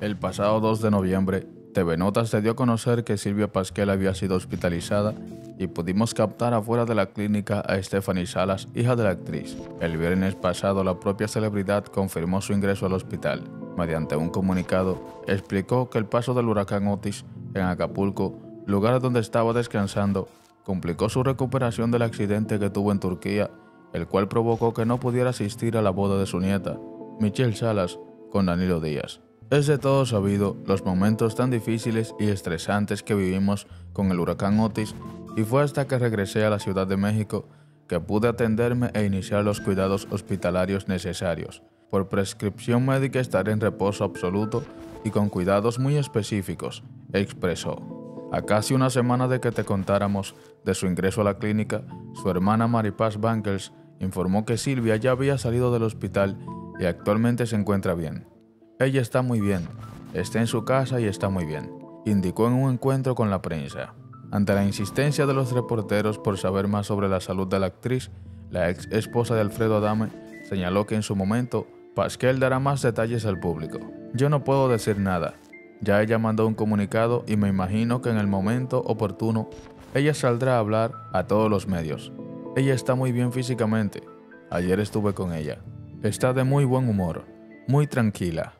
El pasado 2 de noviembre, TV Notas se dio a conocer que Sylvia Pasquel había sido hospitalizada y pudimos captar afuera de la clínica a Estefany Salas, hija de la actriz. El viernes pasado, la propia celebridad confirmó su ingreso al hospital. Mediante un comunicado, explicó que el paso del huracán Otis en Acapulco, lugar donde estaba descansando, complicó su recuperación del accidente que tuvo en Turquía, el cual provocó que no pudiera asistir a la boda de su nieta, Michelle Salas, con Danilo Díaz. Es de todo sabido los momentos tan difíciles y estresantes que vivimos con el huracán Otis, y fue hasta que regresé a la Ciudad de México que pude atenderme e iniciar los cuidados hospitalarios necesarios. Por prescripción médica estaré en reposo absoluto y con cuidados muy específicos, expresó. A casi una semana de que te contáramos de su ingreso a la clínica, su hermana Mary Paz Banquells informó que Sylvia ya había salido del hospital y actualmente se encuentra bien. Ella está muy bien, está en su casa y está muy bien, indicó en un encuentro con la prensa. Ante la insistencia de los reporteros por saber más sobre la salud de la actriz, la ex esposa de Alfredo Adame señaló que en su momento Pasquel dará más detalles al público. Yo no puedo decir nada. Ya ella mandó un comunicado y me imagino que en el momento oportuno ella saldrá a hablar a todos los medios. Ella está muy bien físicamente. Ayer estuve con ella. Está de muy buen humor, muy tranquila.